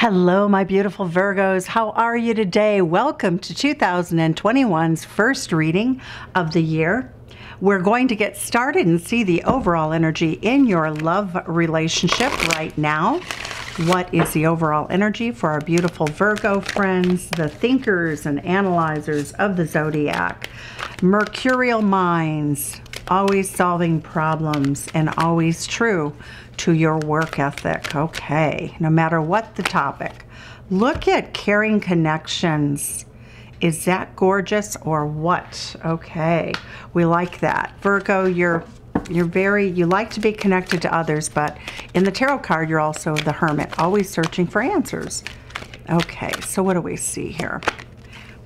Hello, my beautiful Virgos. How are you today? Welcome to 2021's first reading of the year. We're going to get started and see the overall energy in your love relationship right now. What is the overall energy for our beautiful Virgo friends, the thinkers and analyzers of the zodiac? Mercurial minds, always solving problems and always true to your work ethic. Okay, no matter what the topic. Look at caring connections. Is that gorgeous or what? Okay, we like that. Virgo, you like to be connected to others, but in the tarot card, you're also the hermit, always searching for answers. Okay, so what do we see here?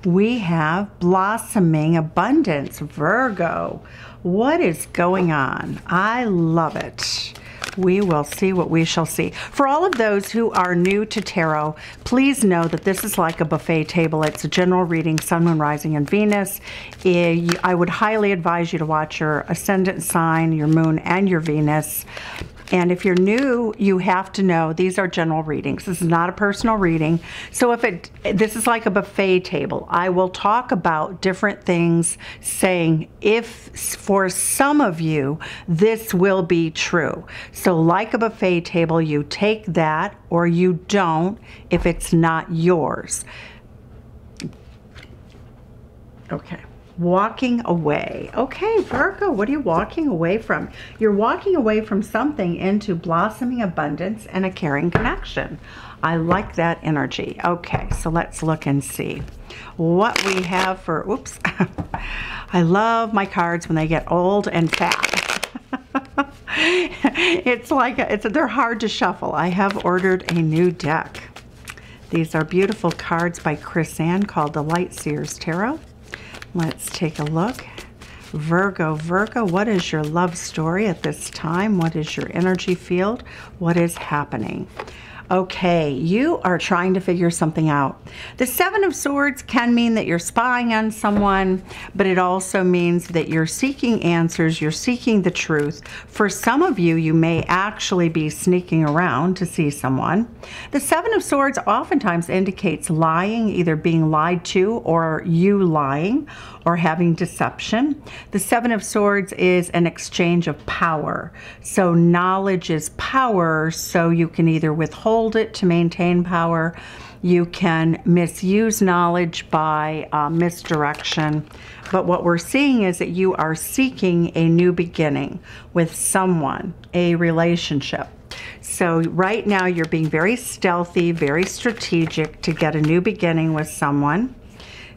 We have blossoming abundance, Virgo. What is going on? I love it. We will see what we shall see. For all of those who are new to tarot, please know that this is like a buffet table. It's a general reading, sun, moon, rising, and Venus. I would highly advise you to watch your ascendant sign, your moon, and your Venus. And if you're new, you have to know these are general readings. This is not a personal reading. So this is like a buffet table. I will talk about different things, saying if for some of you, this will be true. So like a buffet table, you take that or you don't if it's not yours. Okay. Walking away. Okay, Virgo, what are you walking away from? You're walking away from something into blossoming abundance and a caring connection. I like that energy. Okay, so let's look and see what we have for, oops. I love my cards when they get old and fat. It's like, they're hard to shuffle. I have ordered a new deck. These are beautiful cards by Chrisanne called the Lightseer's Tarot. Let's take a look. Virgo, what is your love story at this time? What is your energy field? What is happening? Okay, you are trying to figure something out. The Seven of Swords can mean that you're spying on someone, but it also means that you're seeking answers, you're seeking the truth. For some of you, you may actually be sneaking around to see someone. The Seven of Swords oftentimes indicates lying, either being lied to or you lying or having deception. The Seven of Swords is an exchange of power. So knowledge is power, so you can either withhold it to maintain power. You can misuse knowledge by misdirection. But what we're seeing is that you are seeking a new beginning with someone, a relationship. So right now you're being very stealthy, very strategic to get a new beginning with someone.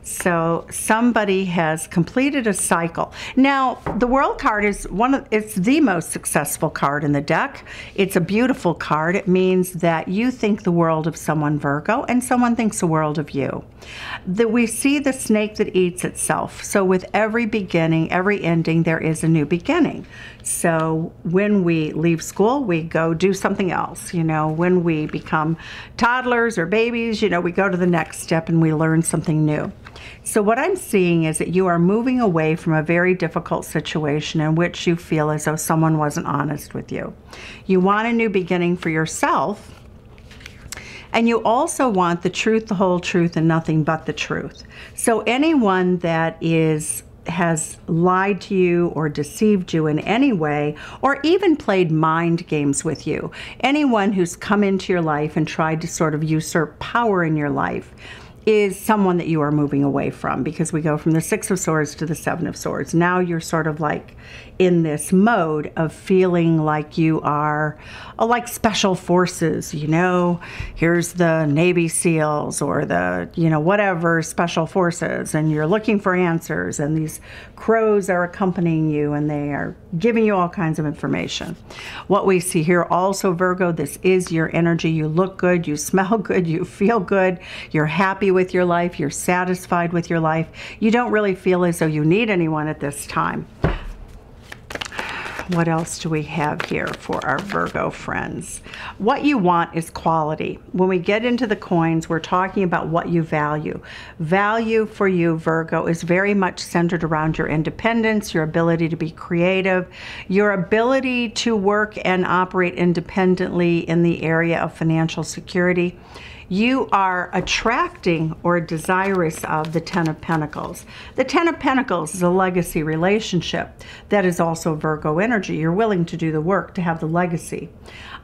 So somebody has completed a cycle. Now, the World card is it's the most successful card in the deck. It's a beautiful card. It means that you think the world of someone, Virgo, and someone thinks the world of you. We see the snake that eats itself. So with every beginning, every ending, there is a new beginning. So when we leave school, we go do something else. You know, when we become toddlers or babies, you know, we go to the next step and we learn something new. So what I'm seeing is that you are moving away from a very difficult situation in which you feel as though someone wasn't honest with you. You want a new beginning for yourself, and you also want the truth, the whole truth, and nothing but the truth. So anyone that has lied to you or deceived you in any way, or even played mind games with you, anyone who's come into your life and tried to sort of usurp power in your life, is someone that you are moving away from, because we go from the Six of Swords to the Seven of Swords. Now you're sort of like in this mode of feeling like you are like special forces, you know, here's the Navy SEALs or the, you know, whatever special forces, and you're looking for answers, and these crows are accompanying you and they are giving you all kinds of information. What we see here also, Virgo, this is your energy. You look good, you smell good, you feel good, you're happy with your life, you're satisfied with your life. You don't really feel as though you need anyone at this time. What else do we have here for our Virgo friends? What you want is quality. When we get into the coins, we're talking about what you value. Value for you, Virgo, is very much centered around your independence, your ability to be creative, your ability to work and operate independently in the area of financial security. You are attracting or desirous of the Ten of Pentacles. The Ten of Pentacles is a legacy relationship that is also Virgo energy. You're willing to do the work to have the legacy.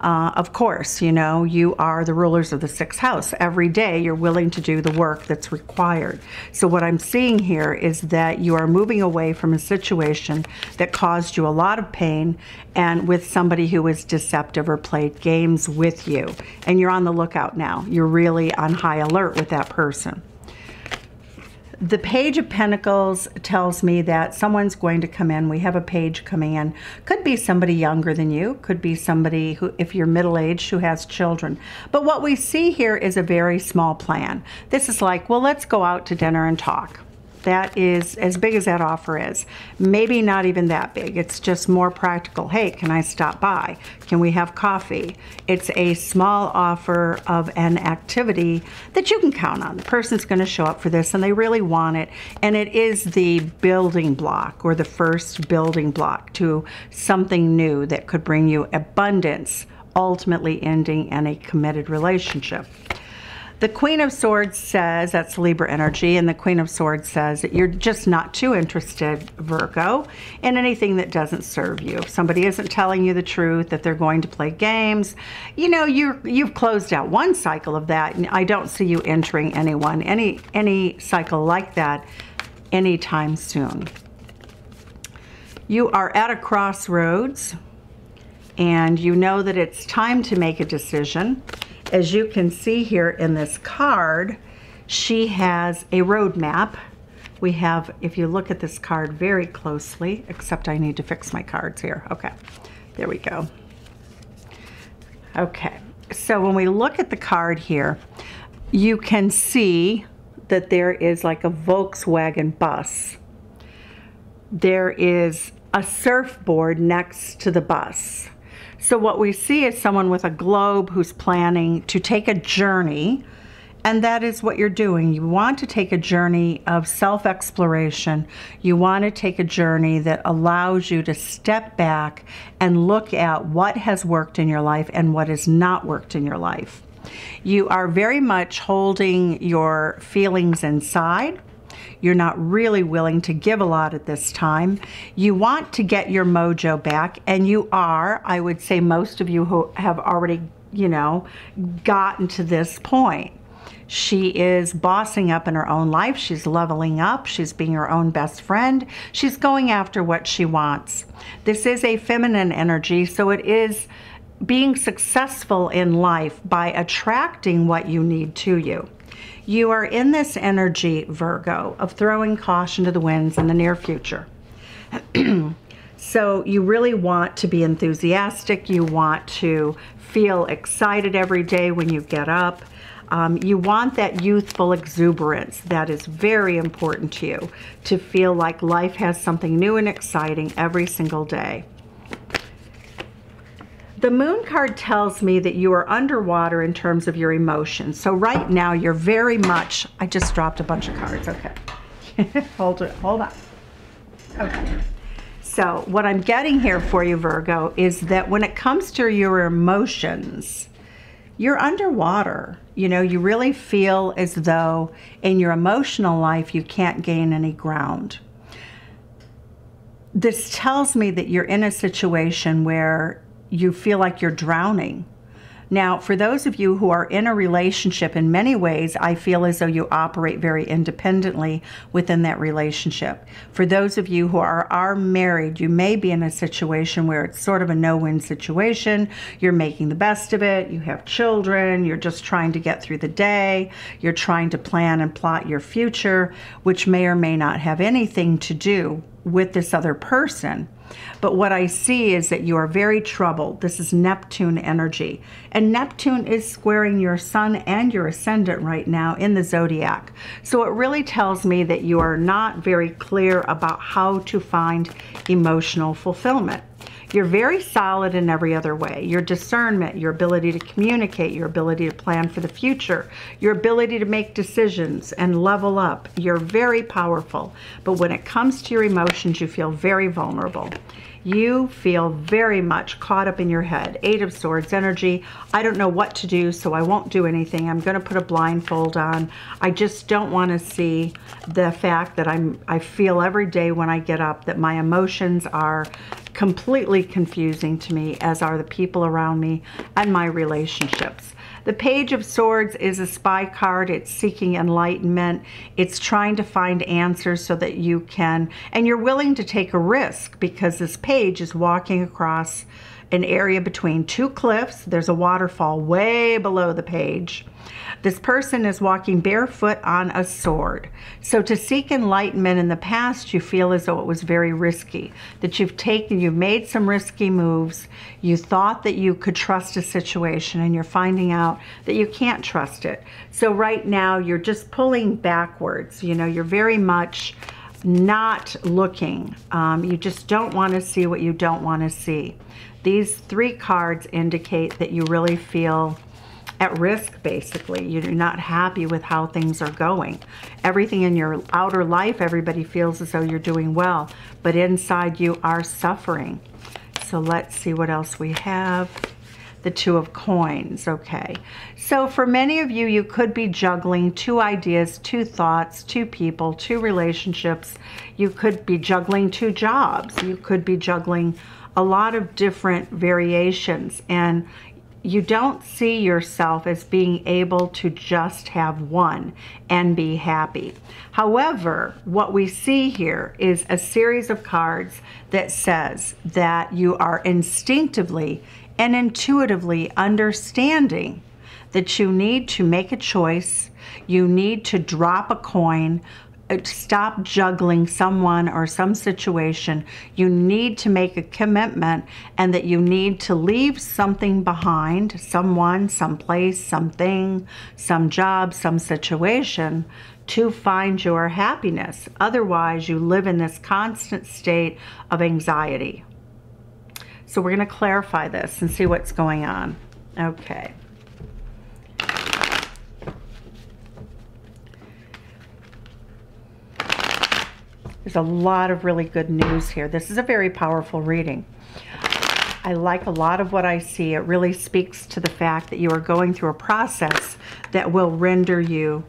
Of course, you know, you are the rulers of the sixth house. Every day you're willing to do the work that's required. So what I'm seeing here is that you are moving away from a situation that caused you a lot of pain and with somebody who was deceptive or played games with you. And you're on the lookout now. You're really on high alert with that person. The Page of Pentacles tells me that someone's going to come in. We have a page coming in. Could be somebody younger than you. Could be somebody who, if you're middle-aged, who has children. But what we see here is a very small plan. This is like, well, let's go out to dinner and talk. That is as big as that offer is. Maybe not even that big. It's just more practical. Hey, can I stop by? Can we have coffee? It's a small offer of an activity that you can count on. The person's going to show up for this and they really want it. And it is the building block or the first building block to something new that could bring you abundance, ultimately ending in a committed relationship. The Queen of Swords says, that's Libra energy, and the Queen of Swords says that you're just not too interested, Virgo, in anything that doesn't serve you. If somebody isn't telling you the truth, that they're going to play games, you know, you've closed out one cycle of that, and I don't see you entering any cycle like that anytime soon. You are at a crossroads, and you know that it's time to make a decision. As you can see here in this card, she has a roadmap. We have, if you look at this card very closely, except I need to fix my cards here. Okay, there we go. Okay, so when we look at the card here, you can see that there is like a Volkswagen bus. There is a surfboard next to the bus. So what we see is someone with a globe who's planning to take a journey, and that is what you're doing. You want to take a journey of self-exploration. You want to take a journey that allows you to step back and look at what has worked in your life and what has not worked in your life. You are very much holding your feelings inside. You're not really willing to give a lot at this time. You want to get your mojo back, and you are. I would say most of you who have already, you know, gotten to this point. She is bossing up in her own life. She's leveling up. She's being her own best friend. She's going after what she wants. This is a feminine energy, so it is being successful in life by attracting what you need to you. You are in this energy, Virgo, of throwing caution to the winds in the near future. So you really want to be enthusiastic. You want to feel excited every day when you get up. You want that youthful exuberance. That is very important to you, to feel like life has something new and exciting every single day. The moon card tells me that you are underwater in terms of your emotions. So right now you're very much, I just dropped a bunch of cards, okay. hold on. Okay. So what I'm getting here for you, Virgo, is that when it comes to your emotions, you're underwater. You know, you really feel as though in your emotional life you can't gain any ground. This tells me that you're in a situation where you feel like you're drowning. Now, for those of you who are in a relationship, in many ways, I feel as though you operate very independently within that relationship. For those of you who are married, you may be in a situation where it's sort of a no-win situation. You're making the best of it. You have children. You're just trying to get through the day. You're trying to plan and plot your future, which may or may not have anything to do with this other person. But what I see is that you are very troubled. This is Neptune energy. And Neptune is squaring your sun and your ascendant right now in the zodiac. So it really tells me that you are not very clear about how to find emotional fulfillment. You're very solid in every other way. Your discernment, your ability to communicate, your ability to plan for the future, your ability to make decisions and level up. You're very powerful. But when it comes to your emotions, you feel very vulnerable. You feel very much caught up in your head. 8 of Swords energy. I don't know what to do, so I won't do anything. I'm going to put a blindfold on. I just don't want to see the fact that I feel every day when I get up that my emotions are completely confusing to me, as are the people around me and my relationships. The Page of Swords is a spy card. It's seeking enlightenment. It's trying to find answers so that you can, and you're willing to take a risk, because this page is walking across an area between two cliffs. There's a waterfall way below the page. This person is walking barefoot on a sword. So to seek enlightenment in the past, you feel as though it was very risky, that you've made some risky moves. You thought that you could trust a situation, and you're finding out that you can't trust it. So right now you're just pulling backwards. You know, you're very much not looking. You just don't want to see what you don't want to see. These three cards indicate that you really feel at risk, basically. You're not happy with how things are going. Everything in your outer life, everybody feels as though you're doing well, but inside you are suffering. So let's see what else we have. The 2 of Coins, okay. So for many of you, you could be juggling 2 ideas, 2 thoughts, 2 people, 2 relationships. You could be juggling 2 jobs. You could be juggling a lot of different variations, and you don't see yourself as being able to just have one and be happy. However, what we see here is a series of cards that says that you are instinctively and intuitively understanding that you need to make a choice, you need to drop a coin, stop juggling someone or some situation. You need to make a commitment, and that you need to leave something behind, someone, someplace, something, some job, some situation, to find your happiness. Otherwise, you live in this constant state of anxiety. So we're going to clarify this and see what's going on. Okay. There's a lot of really good news here. This is a very powerful reading. I like a lot of what I see. It really speaks to the fact that you are going through a process that will render you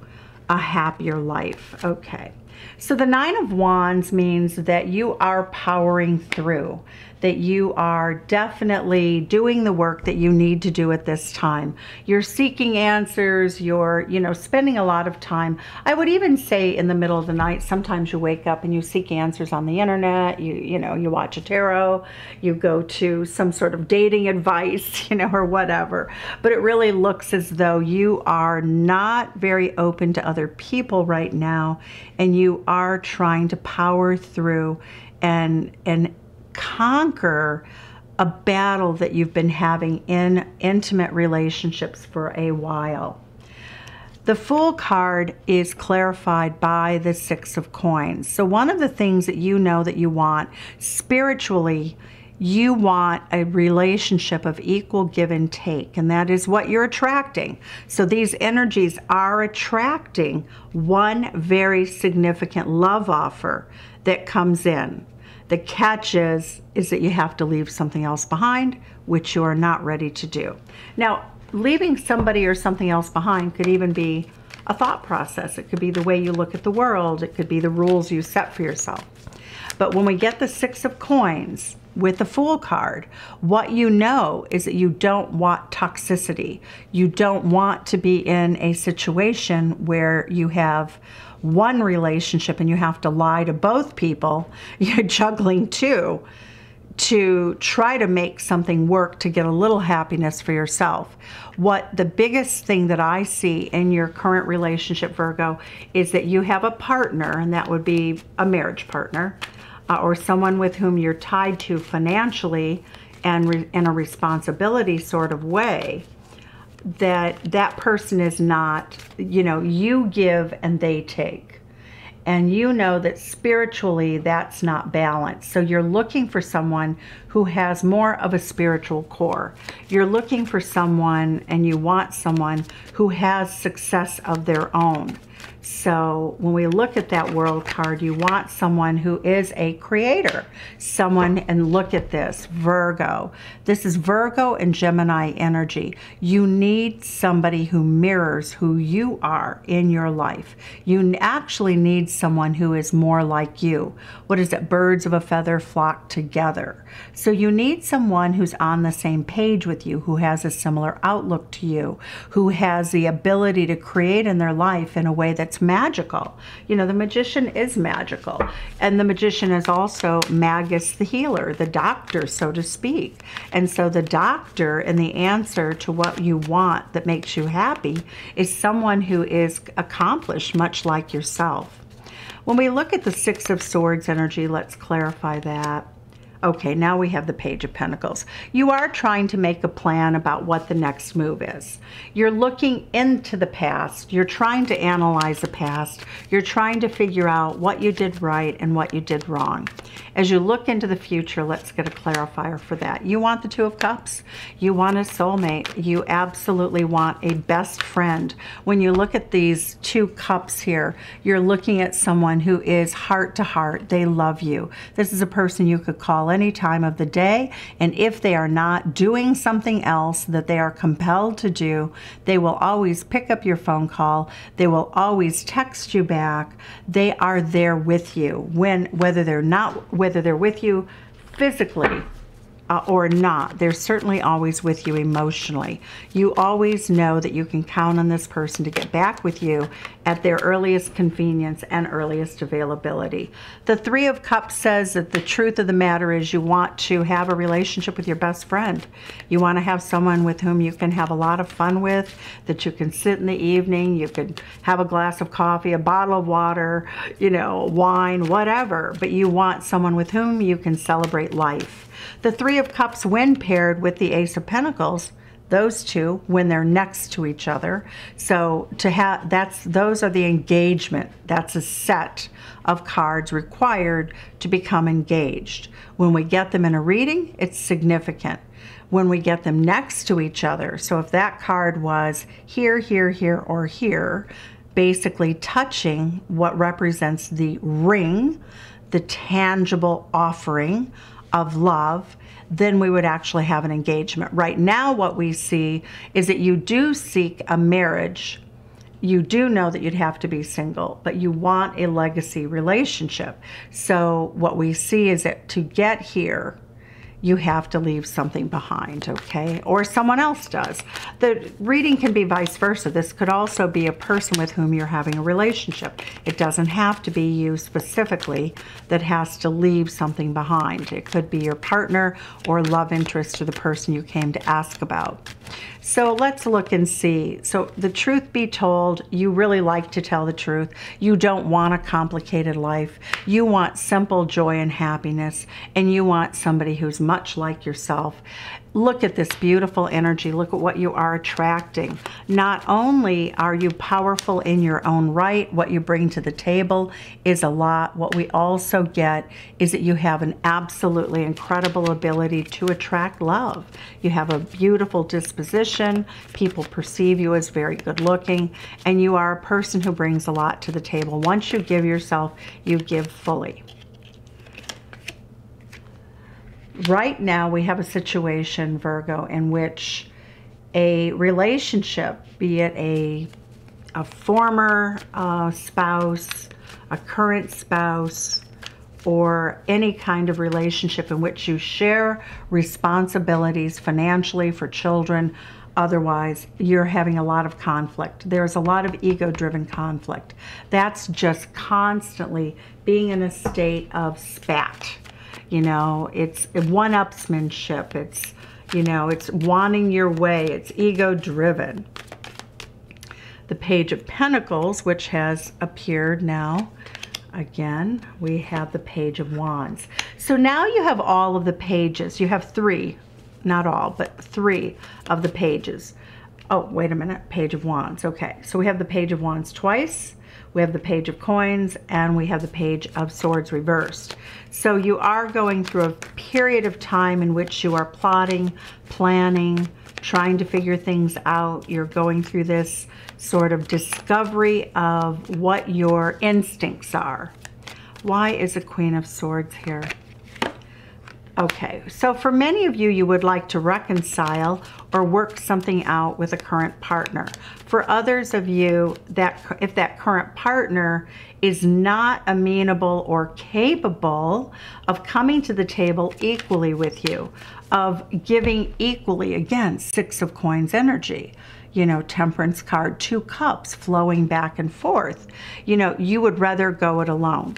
a happier life. Okay. So the 9 of Wands means that you are powering through, that you are definitely doing the work that you need to do at this time. You're seeking answers, you're, you know, spending a lot of time. I would even say in the middle of the night, sometimes you wake up and you seek answers on the internet, you know, you watch a tarot, you go to some sort of dating advice, you know, or whatever. But it really looks as though you are not very open to other people right now, and you are trying to power through and conquer a battle that you've been having in intimate relationships for a while. The Fool card is clarified by the 6 of Coins. So one of the things that you know that you want spiritually, you want a relationship of equal give and take, and that is what you're attracting. So these energies are attracting one very significant love offer that comes in. The catch is that you have to leave something else behind, which you are not ready to do. Now, leaving somebody or something else behind could even be a thought process. It could be the way you look at the world. It could be the rules you set for yourself. But when we get the 6 of Coins with the Fool card, what you know is that you don't want toxicity. You don't want to be in a situation where you have one relationship and you have to lie to both people. You're juggling 2 to try to make something work to get a little happiness for yourself. What the biggest thing that I see in your current relationship, Virgo, is that you have a partner, and that would be a marriage partner, or someone with whom you're tied to financially and in a responsibility sort of way, that person is not, you know, you give and they take. And you know that spiritually that's not balanced. So you're looking for someone who has more of a spiritual core. You're looking for someone and you want someone who has success of their own. So when we look at that world card, you want someone who is a creator. Someone, and look at this, Virgo. This is Virgo and Gemini energy. You need somebody who mirrors who you are in your life. You actually need someone who is more like you. What is it? Birds of a feather flock together. So you need someone who's on the same page with you, who has a similar outlook to you, who has the ability to create in their life in a way that's magical. You know, the magician is magical, and the magician is also Magus the healer, the doctor, so to speak. And so the doctor and the answer to what you want that makes you happy is someone who is accomplished, much like yourself. When we look at the Six of Swords energy, let's clarify that. Okay, now we have the Page of Pentacles. You are trying to make a plan about what the next move is. You're looking into the past. You're trying to analyze the past. You're trying to figure out what you did right and what you did wrong. As you look into the future, let's get a clarifier for that. You want the Two of Cups. You want a soulmate. You absolutely want a best friend. When you look at these two cups here, you're looking at someone who is heart to heart. They love you. This is a person you could call any time of the day, and if they are not doing something else that they are compelled to do, they will always pick up your phone call. They will always text you back. They are there with you when, whether they're with you physically or not, they're certainly always with you emotionally. You always know that you can count on this person to get back with you at their earliest convenience and earliest availability. The Three of Cups says that the truth of the matter is you want to have a relationship with your best friend. You want to have someone with whom you can have a lot of fun with, that you can sit in the evening, you could have a glass of coffee, a bottle of water, you know, wine, whatever, but you want someone with whom you can celebrate life. The Three of Cups, when paired with the Ace of Pentacles, those two, when they're next to each other, so to have, those are the engagement. That's a set of cards required to become engaged. When we get them in a reading, it's significant. When we get them next to each other, so if that card was here, here, here, or here, basically touching what represents the ring, the tangible offering of love, then we would actually have an engagement. Right now, what we see is that you do seek a marriage. You do know that you'd have to be single, but you want a legacy relationship. So what we see is that to get here, you have to leave something behind, okay? Or someone else does. The reading can be vice versa. This could also be a person with whom you're having a relationship. It doesn't have to be you specifically that has to leave something behind. It could be your partner or love interest or the person you came to ask about. So let's look and see. So the truth be told, you really like to tell the truth. You don't want a complicated life. You want simple joy and happiness, and you want somebody who's much like yourself. Look at this beautiful energy. Look at what you are attracting. Not only are you powerful in your own right, what you bring to the table is a lot. What we also get is that you have an absolutely incredible ability to attract love. You have a beautiful disposition. People perceive you as very good looking, and you are a person who brings a lot to the table. Once you give yourself, you give fully. Right now, we have a situation, Virgo, in which a relationship, be it a former spouse, a current spouse, or any kind of relationship in which you share responsibilities financially for children, otherwise, you're having a lot of conflict. There's a lot of ego-driven conflict. That's just constantly being in a state of spat. You know, it's one-upsmanship. It's, you know, it's wanting your way. It's ego-driven. The Page of Pentacles, which has appeared now. Again, we have the Page of Wands. So now you have all of the pages. You have three, not all, but three of the pages. Oh, wait a minute, Page of Wands. Okay, so we have the Page of Wands twice. We have the Page of Coins, and we have the Page of Swords reversed. So you are going through a period of time in which you are plotting, planning, trying to figure things out. You're going through this sort of discovery of what your instincts are. Why is a Queen of Swords here? Okay, so for many of you, you would like to reconcile or work something out with a current partner. For others of you, that if that current partner is not amenable or capable of coming to the table equally with you, of giving equally, again, Six of Coins energy, you know, Temperance card, two cups flowing back and forth, you know, you would rather go it alone.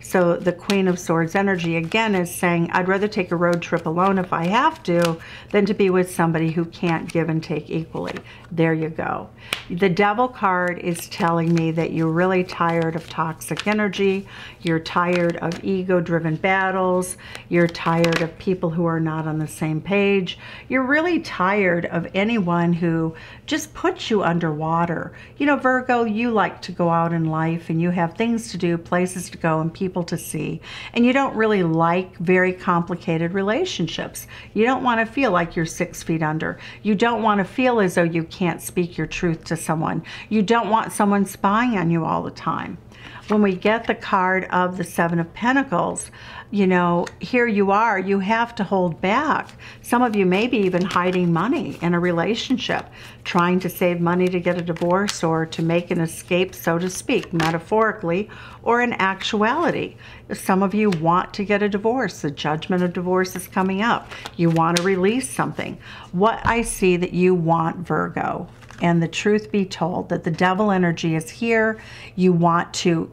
So the Queen of Swords energy, again, is saying, I'd rather take a road trip alone if I have to than to be with somebody who can't give and take equally. There you go. The Devil card is telling me that you're really tired of toxic energy. You're tired of ego-driven battles. You're tired of people who are not on the same page. You're really tired of anyone who just puts you underwater. You know, Virgo, you like to go out in life and you have things to do, places to go, and people to see, and you don't really like very complicated relationships. You don't want to feel like you're 6 feet under. You don't want to feel as though you can't speak your truth to someone. You don't want someone spying on you all the time. When we get the card of the Seven of Pentacles, you know, here you are, you have to hold back. Some of you may be even hiding money in a relationship, trying to save money to get a divorce or to make an escape, so to speak, metaphorically or in actuality. Some of you want to get a divorce. The judgment of divorce is coming up. You want to release something. What I see that you want, Virgo, and the truth be told, that the Devil energy is here. You want to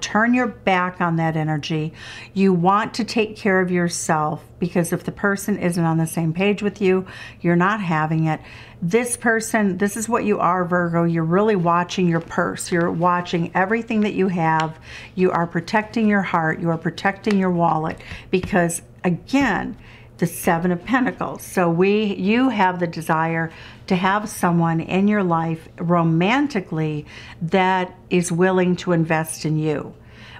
turn your back on that energy. You want to take care of yourself, because if the person isn't on the same page with you, you're not having it. This person, this is what you are, Virgo. You're really watching your purse. You're watching everything that you have. You are protecting your heart. You are protecting your wallet, because, again, the Seven of Pentacles. So you have the desire to have someone in your life romantically that is willing to invest in you.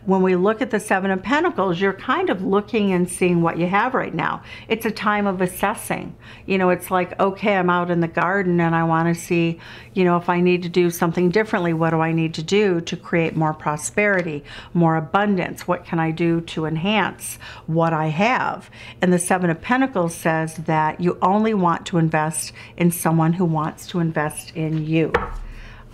When we look at the Seven of Pentacles, you're kind of looking and seeing what you have right now. It's a time of assessing. You know, it's like, okay, I'm out in the garden and I want to see, you know, if I need to do something differently, what do I need to do to create more prosperity, more abundance? What can I do to enhance what I have? And the Seven of Pentacles says that you only want to invest in someone who wants to invest in you.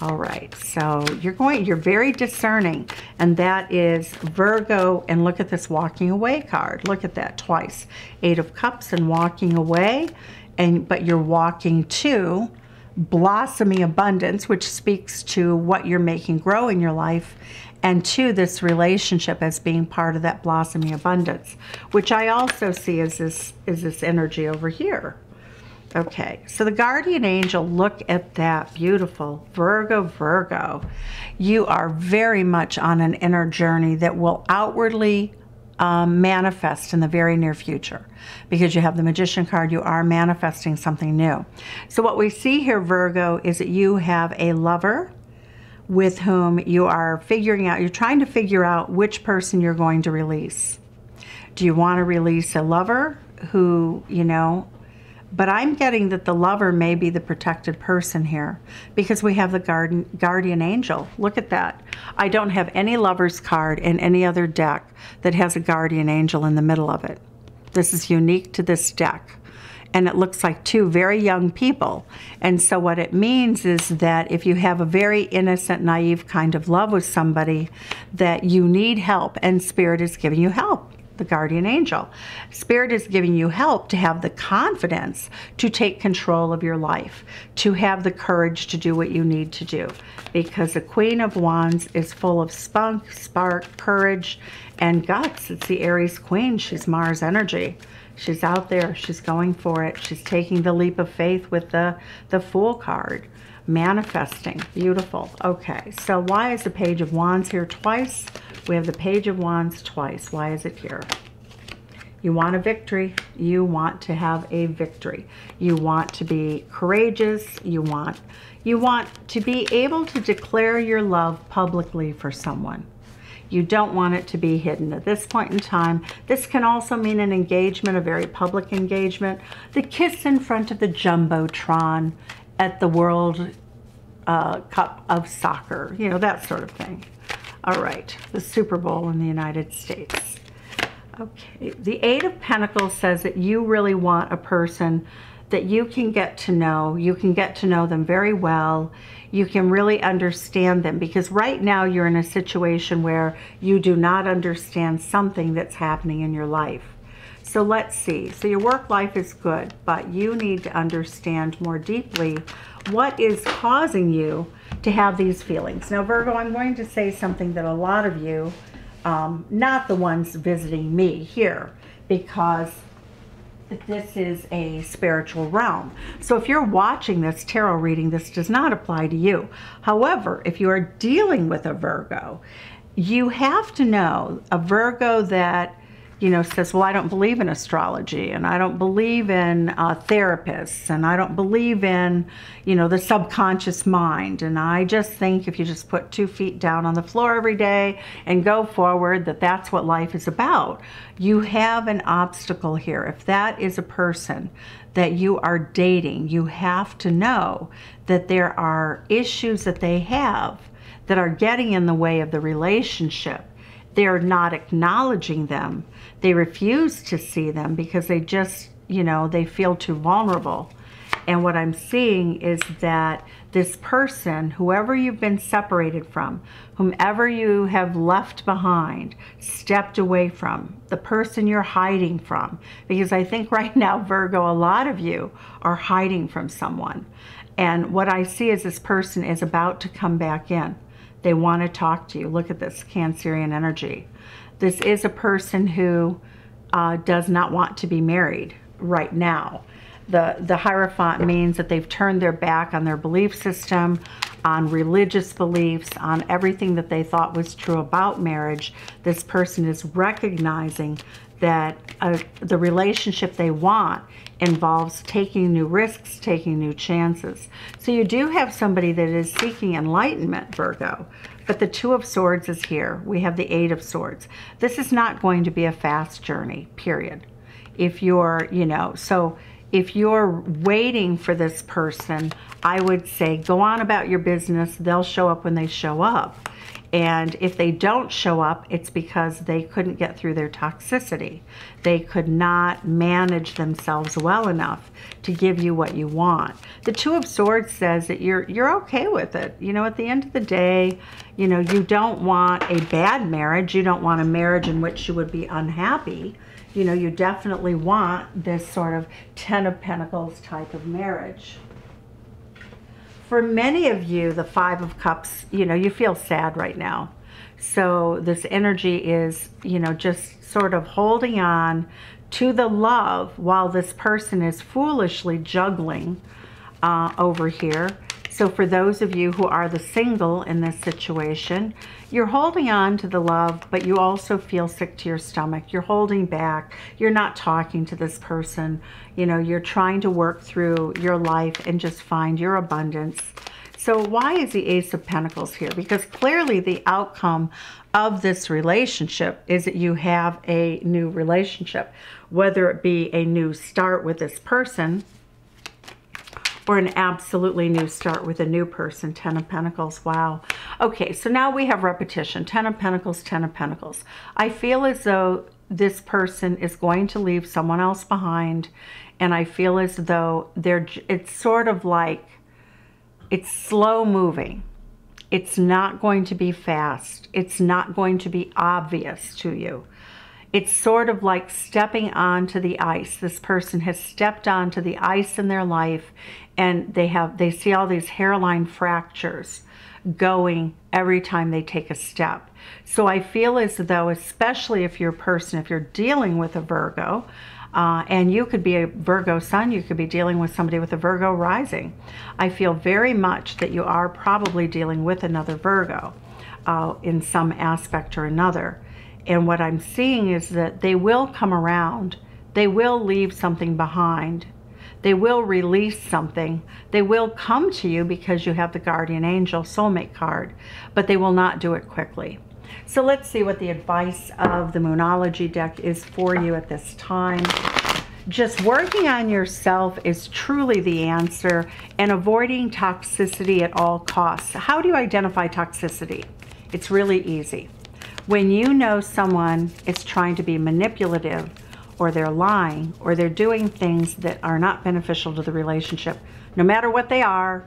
All right, so you're very discerning, and that is Virgo. And look at this walking away card. Look at that twice. Eight of Cups and walking away, but you're walking to blossoming abundance, which speaks to what you're making grow in your life, and to this relationship as being part of that blossoming abundance, which I also see as this energy over here. Okay, so the guardian angel, look at that, beautiful. Virgo, you are very much on an inner journey that will outwardly manifest in the very near future, because you have the Magician card. You are manifesting something new. So what we see here, Virgo, is that you have a lover with whom you are figuring out, you're trying to figure out which person you're going to release. Do you want to release a lover who, you know, but I'm getting that the lover may be the protected person here, because we have the guardian angel. Look at that. I don't have any lover's card in any other deck that has a guardian angel in the middle of it. This is unique to this deck. And it looks like two very young people. And so what it means is that if you have a very innocent, naive kind of love with somebody, that you need help, and Spirit is giving you help. The guardian angel. Spirit is giving you help to have the confidence to take control of your life, to have the courage to do what you need to do, because the Queen of Wands is full of spunk, spark, courage, and guts. It's the Aries Queen. She's Mars energy. She's out there. She's going for it. She's taking the leap of faith with the Fool card. Manifesting. Beautiful. Okay, so why is the Page of Wands here twice? We have the Page of Wands twice. Why is it here? You want a victory. You want to have a victory. You want to be courageous. You want to be able to declare your love publicly for someone. You don't want it to be hidden at this point in time. This can also mean an engagement, a very public engagement. The kiss in front of the Jumbotron at the World Cup of Soccer. You know, that sort of thing. All right. The Super Bowl in the United States. Okay. The Eight of Pentacles says that you really want a person that you can get to know. You can get to know them very well. You can really understand them, because right now you're in a situation where you do not understand something that's happening in your life. So let's see. So your work life is good, but you need to understand more deeply what is causing you to have these feelings. Now, Virgo, I'm going to say something that a lot of you, not the ones visiting me here, because this is a spiritual realm. So if you're watching this tarot reading, this does not apply to you. However, if you are dealing with a Virgo, you have to know a Virgo that, you know, says, well, I don't believe in astrology, and I don't believe in therapists, and I don't believe in, you know, the subconscious mind. And I just think if you just put 2 feet down on the floor every day and go forward, that that's what life is about. You have an obstacle here. If that is a person that you are dating, you have to know that there are issues that they have that are getting in the way of the relationship. They're not acknowledging them. They refuse to see them because they just, you know, they feel too vulnerable. And what I'm seeing is that this person, whoever you've been separated from, whomever you have left behind, stepped away from, the person you're hiding from, because I think right now, Virgo, a lot of you are hiding from someone. And what I see is this person is about to come back in. They want to talk to you. Look at this Cancerian energy. This is a person who does not want to be married right now. The Hierophant means that they've turned their back on their belief system, on religious beliefs, on everything that they thought was true about marriage. This person is recognizing that the relationship they want involves taking new risks, taking new chances. So you do have somebody that is seeking enlightenment, Virgo, but the Two of Swords is here. We have the Eight of Swords. This is not going to be a fast journey, period. If you're, you know, so if you're waiting for this person, I would say go on about your business. They'll show up when they show up. And if they don't show up, it's because they couldn't get through their toxicity. They could not manage themselves well enough to give you what you want. The Two of Swords says that you're okay with it. You know, at the end of the day, you know, you don't want a bad marriage. You don't want a marriage in which you would be unhappy. You know, you definitely want this sort of Ten of Pentacles type of marriage. For many of you, the Five of Cups, you know, you feel sad right now. So this energy is, you know, just sort of holding on to the love while this person is foolishly juggling over here. So for those of you who are the single in this situation, you're holding on to the love, but you also feel sick to your stomach. You're holding back. You're not talking to this person. You know, you're trying to work through your life and just find your abundance. So why is the Ace of Pentacles here? Because clearly the outcome of this relationship is that you have a new relationship, whether it be a new start with this person or an absolutely new start with a new person. Ten of Pentacles, wow. Okay, so now we have repetition. Ten of Pentacles, Ten of Pentacles. I feel as though this person is going to leave someone else behind, and I feel as though they're, it's sort of like, it's slow moving. It's not going to be fast. It's not going to be obvious to you. It's sort of like stepping onto the ice. This person has stepped onto the ice in their life, and they see all these hairline fractures going every time they take a step. So I feel as though, especially if you're a person, if you're dealing with a Virgo, and you could be a Virgo sun, you could be dealing with somebody with a Virgo rising. I feel very much that you are probably dealing with another Virgo in some aspect or another. And what I'm seeing is that they will come around. They will leave something behind. They will release something. They will come to you because you have the Guardian Angel Soulmate card, but they will not do it quickly. So let's see what the advice of the Moonology deck is for you at this time. Just working on yourself is truly the answer, and avoiding toxicity at all costs. How do you identify toxicity? It's really easy. When you know someone is trying to be manipulative, or they're lying, or they're doing things that are not beneficial to the relationship, no matter what they are,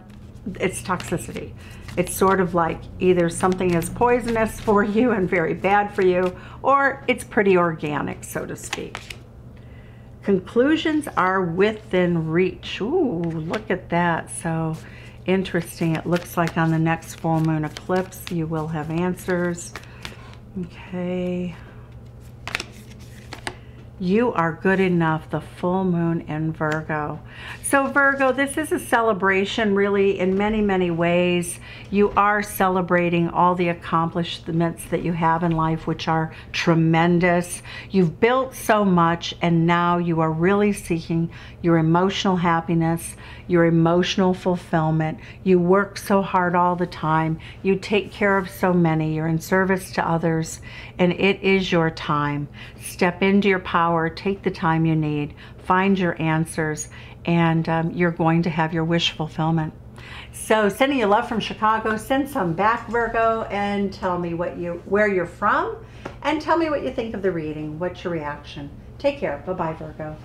it's toxicity. It's sort of like either something is poisonous for you and very bad for you, or it's pretty organic, so to speak. Conclusions are within reach. Ooh, look at that. So interesting. It looks like on the next full moon eclipse, you will have answers. Okay. You are good enough, the full moon in Virgo. So Virgo, this is a celebration really in many, many ways. You are celebrating all the accomplishments that you have in life, which are tremendous. You've built so much, and now you are really seeking your emotional happiness, your emotional fulfillment. You work so hard all the time. You take care of so many. You're in service to others, and it is your time. Step into your power. Take the time you need, find your answers, and you're going to have your wish fulfillment. So sending you love from Chicago. Send some back, Virgo, and tell me where you're from, and tell me what you think of the reading. What's your reaction? Take care. Bye-bye, Virgo.